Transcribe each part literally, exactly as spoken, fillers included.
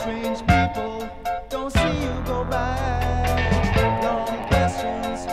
Strange people don't see you go by. Long questions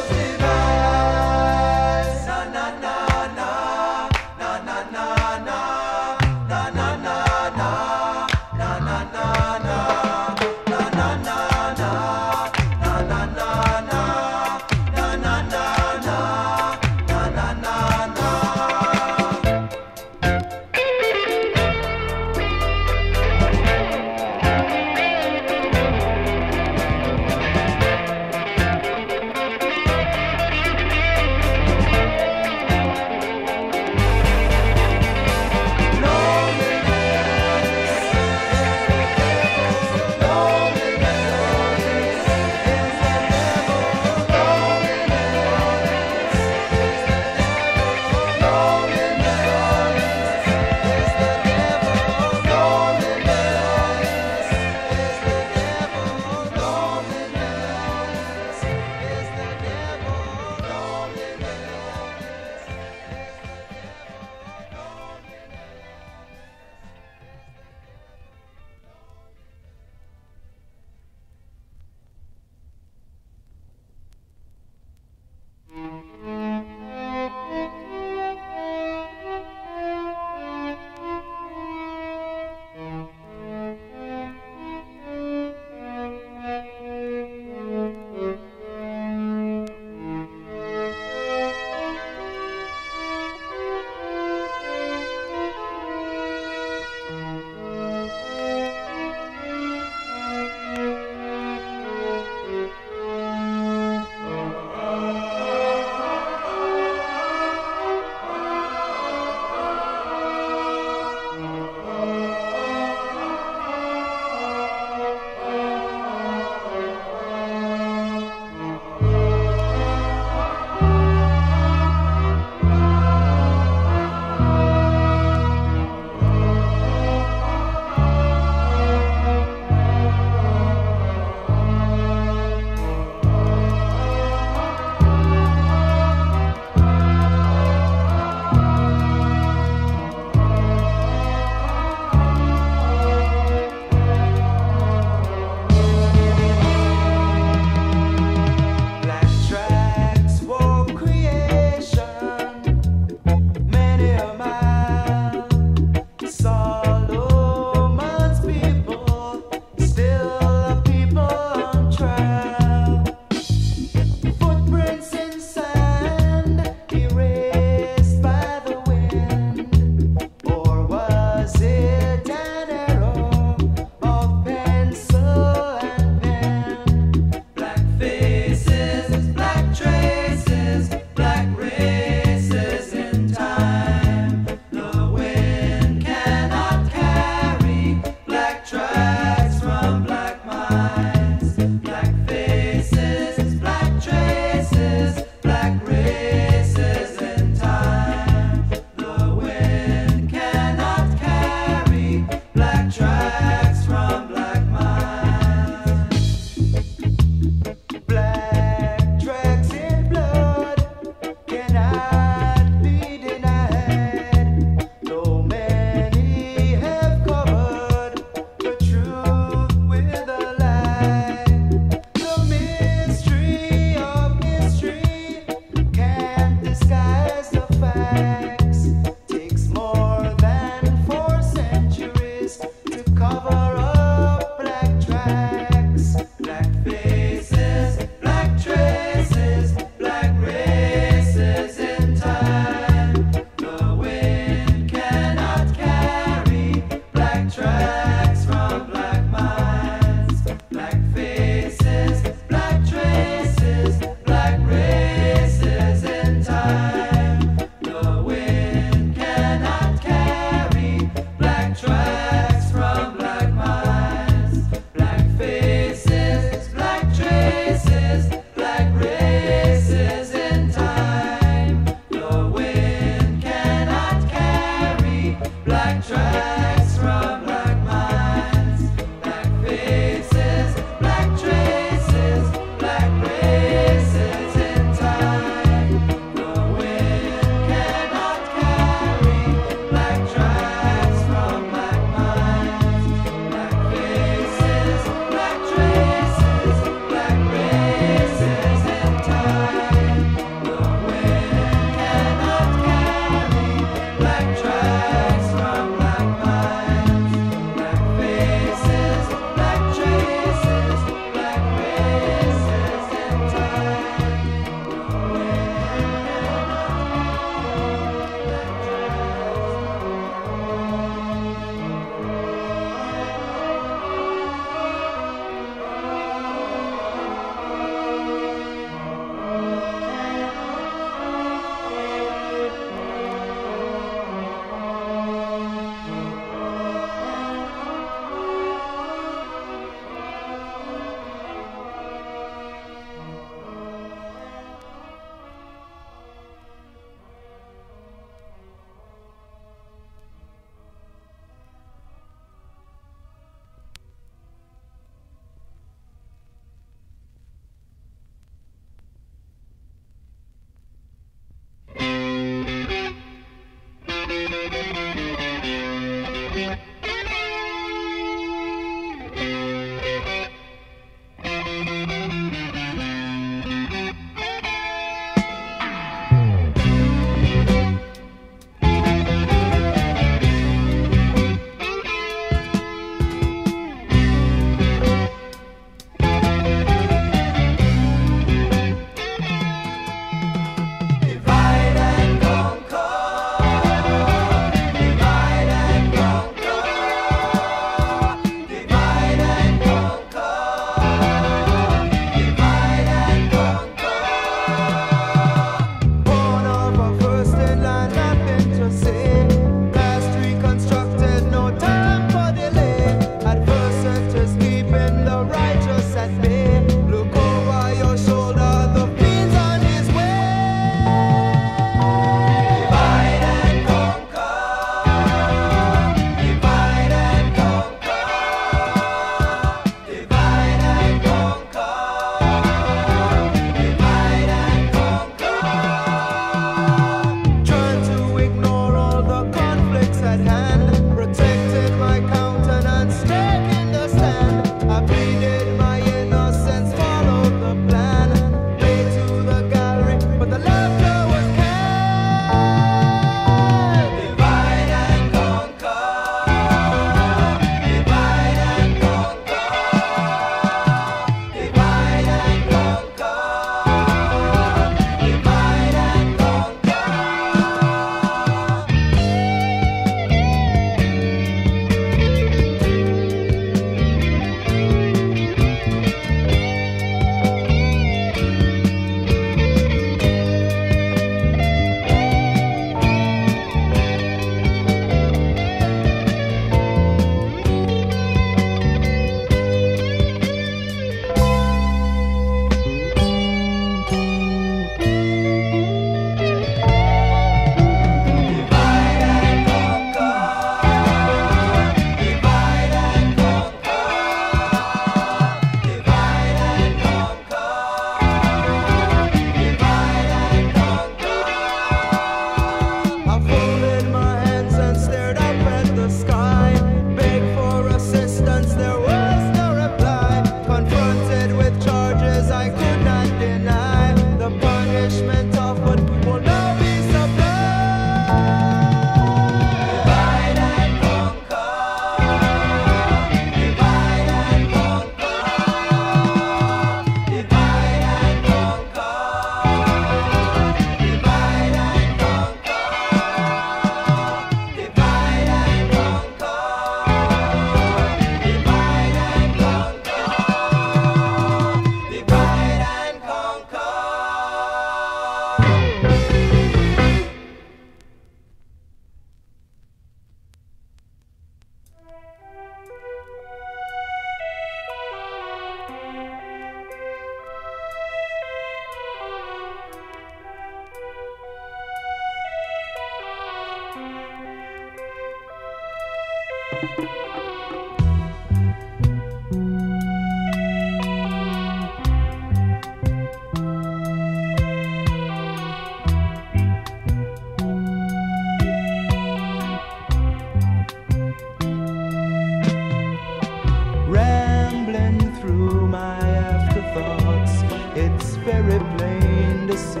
Very plain to see,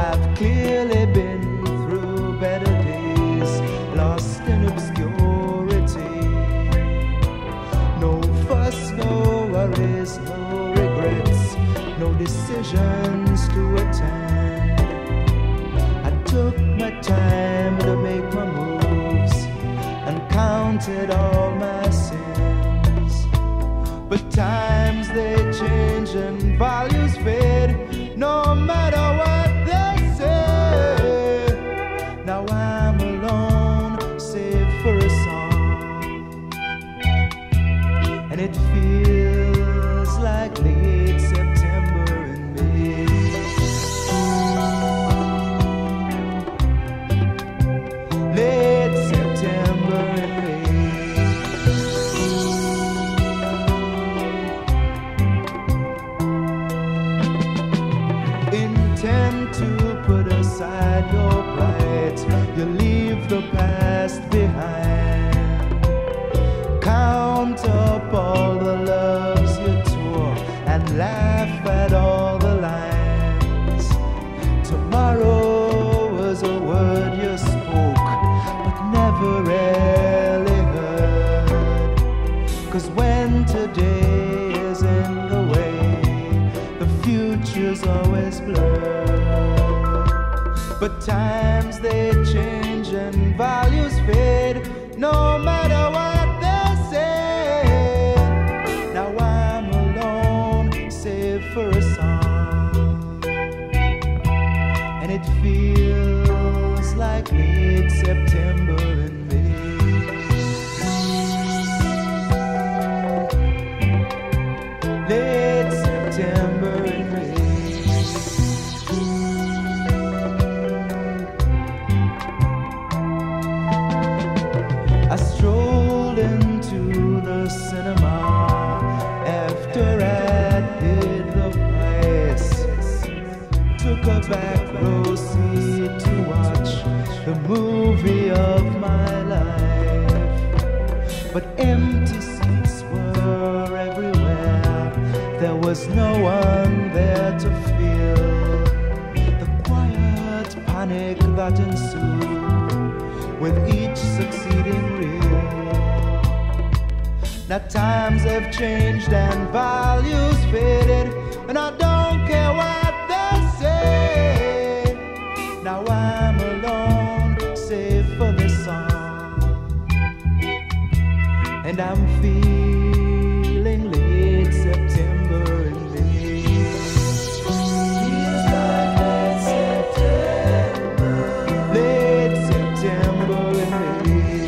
I've clearly been through better days, lost in obscurity. No fuss, no worries, no regrets, no decisions to attend. I took my time to make my moves and counted all my sins. But times they change and values fade, no matter what they say. Now I'm alone, save for a song, and it feels like late September in May. Late September in May. Intend to put aside your plight, you leave the past behind. Count up all the loves you tore and laugh at all the lines. Tomorrow was a word you spoke but never really heard, 'cause when today is in the way, the future's always blurred. But times they change and values fade, no matter what they say. Now I'm alone, save for a song, and it feels like late September in May. Late September in May. Cinema after I did the price, took a back row seat to watch the movie of my life. But empty seats were everywhere, there was no one there to feel the quiet panic that ensued with each succeeding reel. Now times have changed and values faded, and I don't care what they say. Now I'm alone, save for this song, and I'm feeling late September in May. Feels like late September, late September in May. It's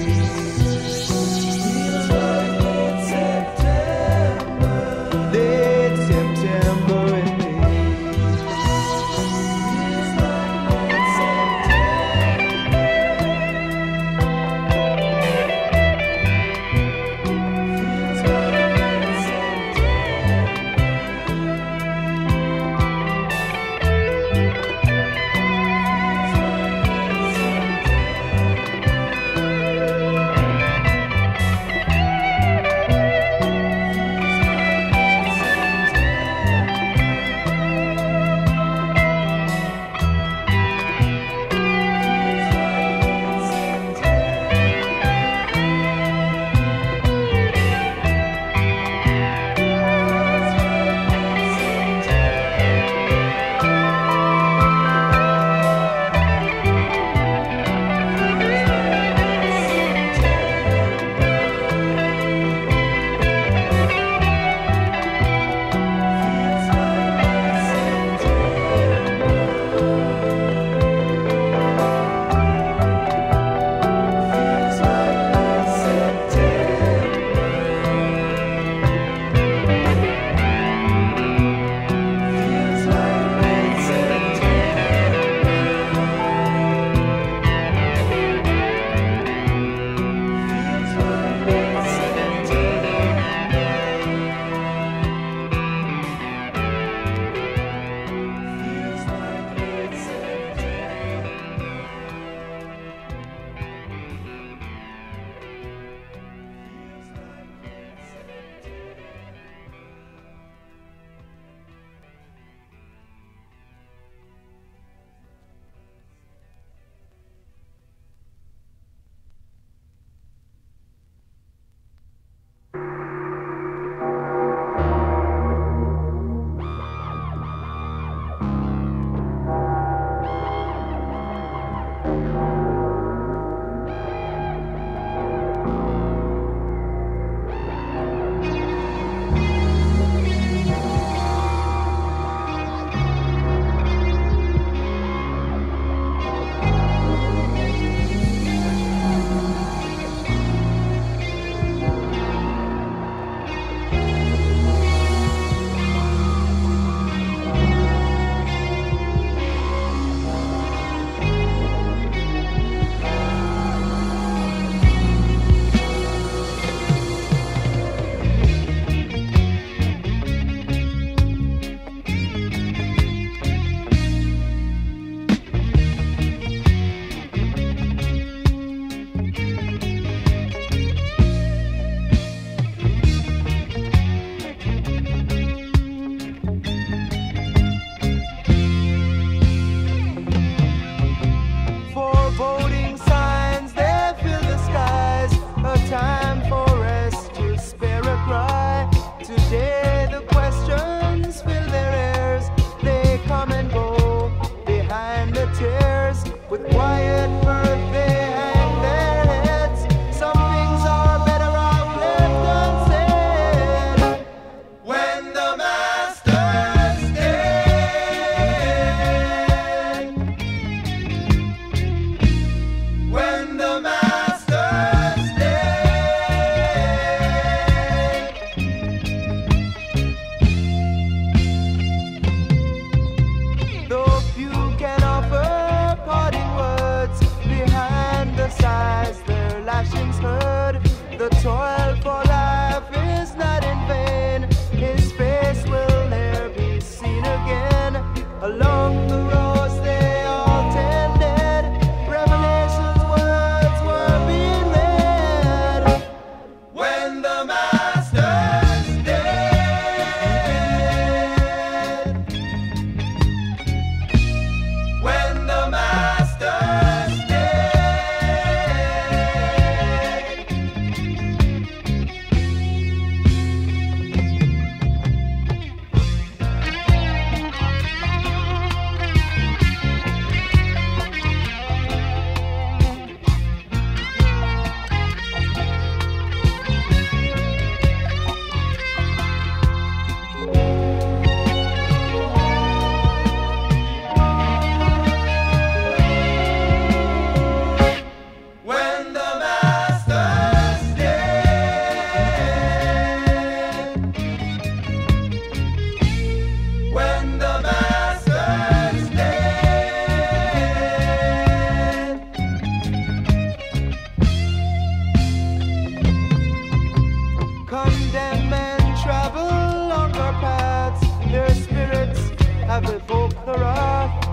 have evoked the wrath,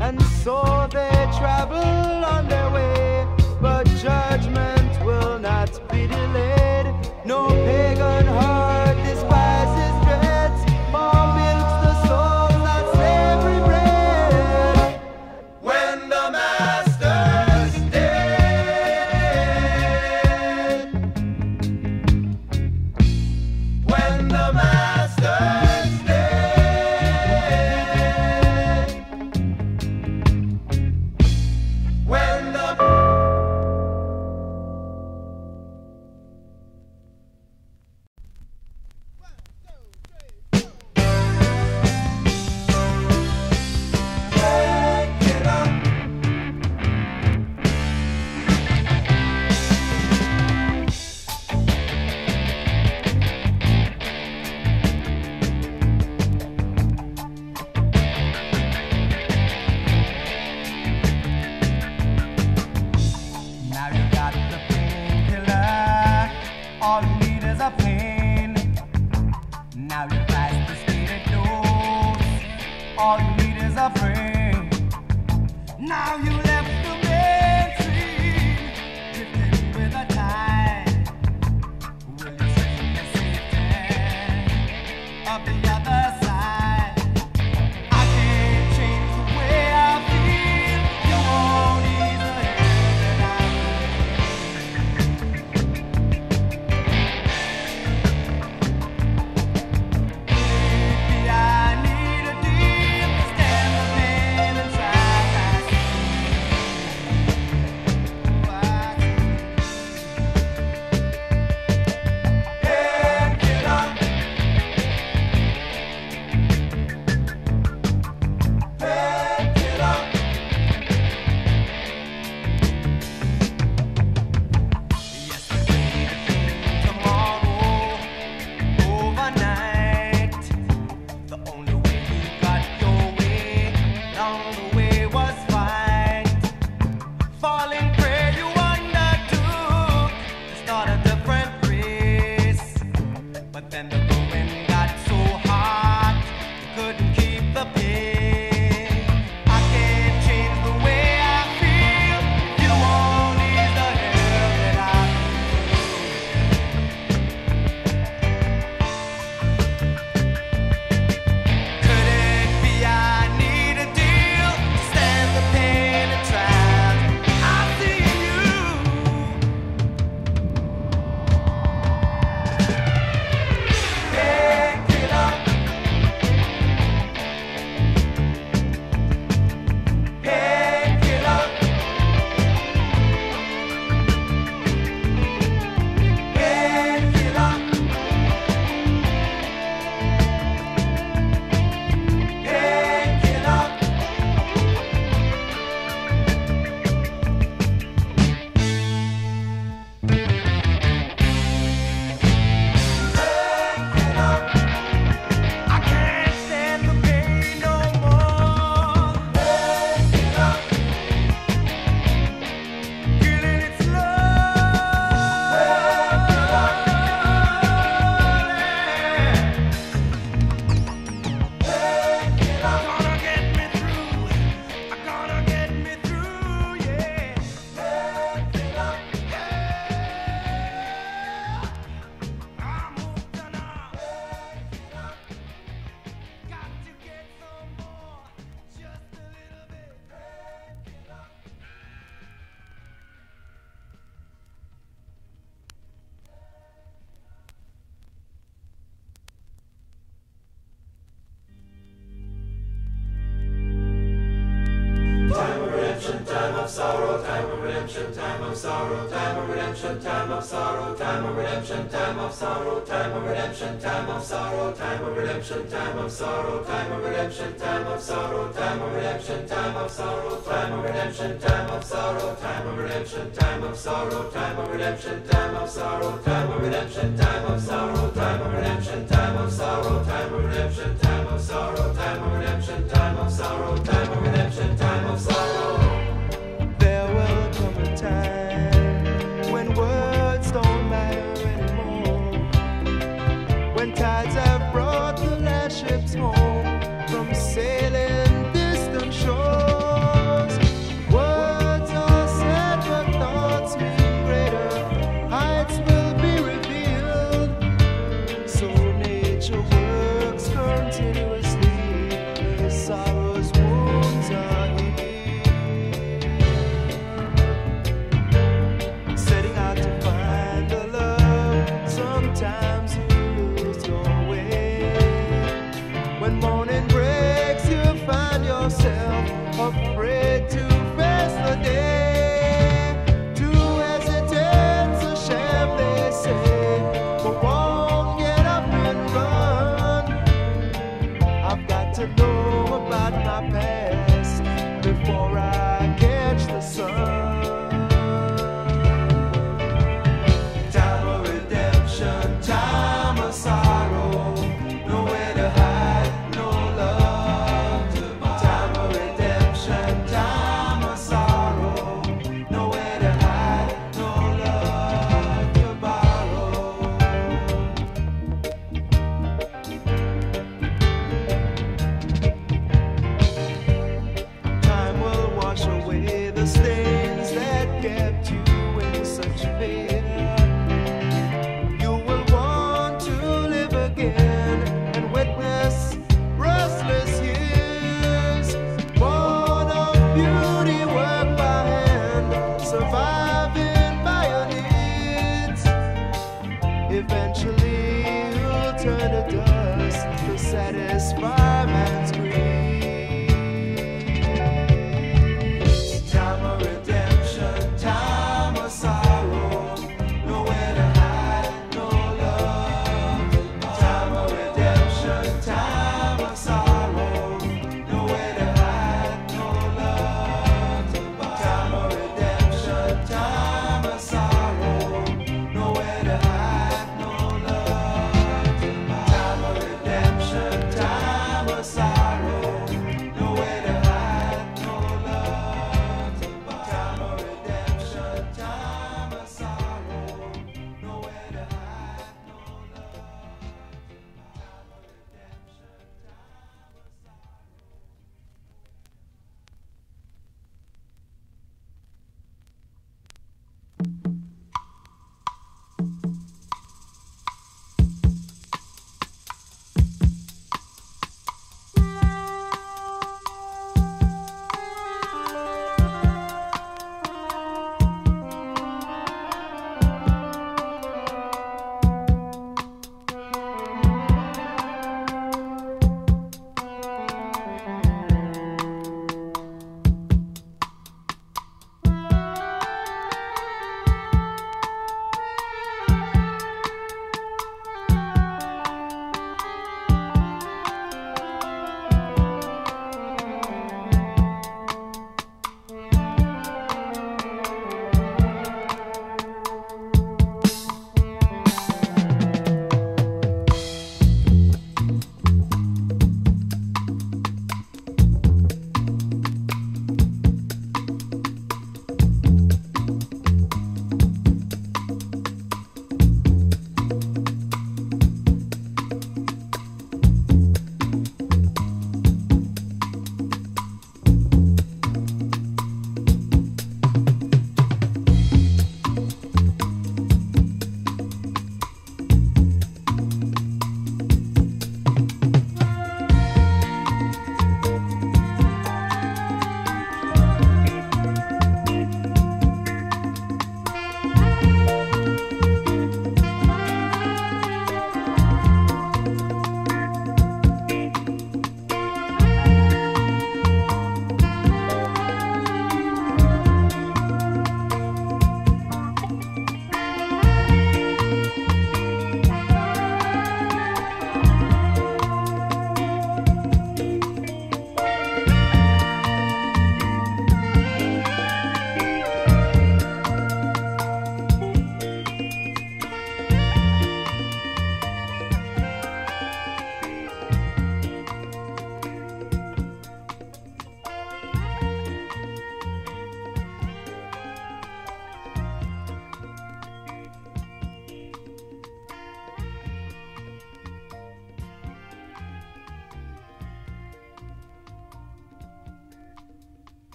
and so they travel on their way. But judgment will not be delayed. No pagan heart despises dreads, more milks the soul that slavery bred. When the master's dead, when the master's sorrow, time of redemption, time of sorrow, time of redemption, time of sorrow, time of redemption, time of sorrow, time of redemption, time of sorrow, time of redemption, time of sorrow, time of redemption, time of sorrow, time of redemption, time of sorrow, time of redemption, time of sorrow, time of redemption, time of sorrow, time of redemption, time of sorrow, time of redemption, time of sorrow, time of redemption, time of sorrow, time of redemption, time of sorrow, time of redemption, time of sorrow, time of redemption, time of sorrow. Time when words don't matter anymore, when tides have brought the last ships home from sea. thirst, to satisfy man's greed. Time of redemption, time of sorrow, nowhere to hide, no love. Time of redemption, time of sorrow, nowhere to hide, no love. Time of redemption, time of sorrow.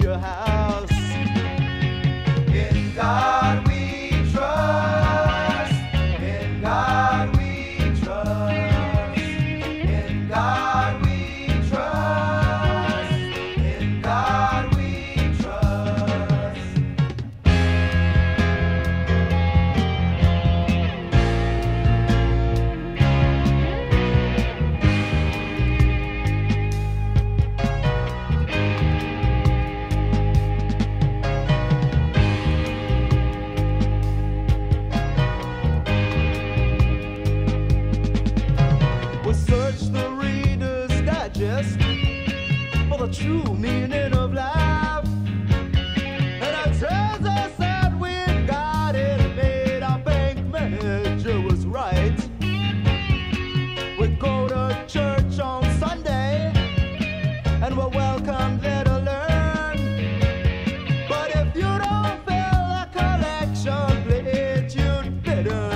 Your house. In God we trust. true meaning of life. And I tells us that we've got it made. Our bank manager was right. We go to church on Sunday, and we're welcome there to learn. But if you don't feel a collection plate, you'd better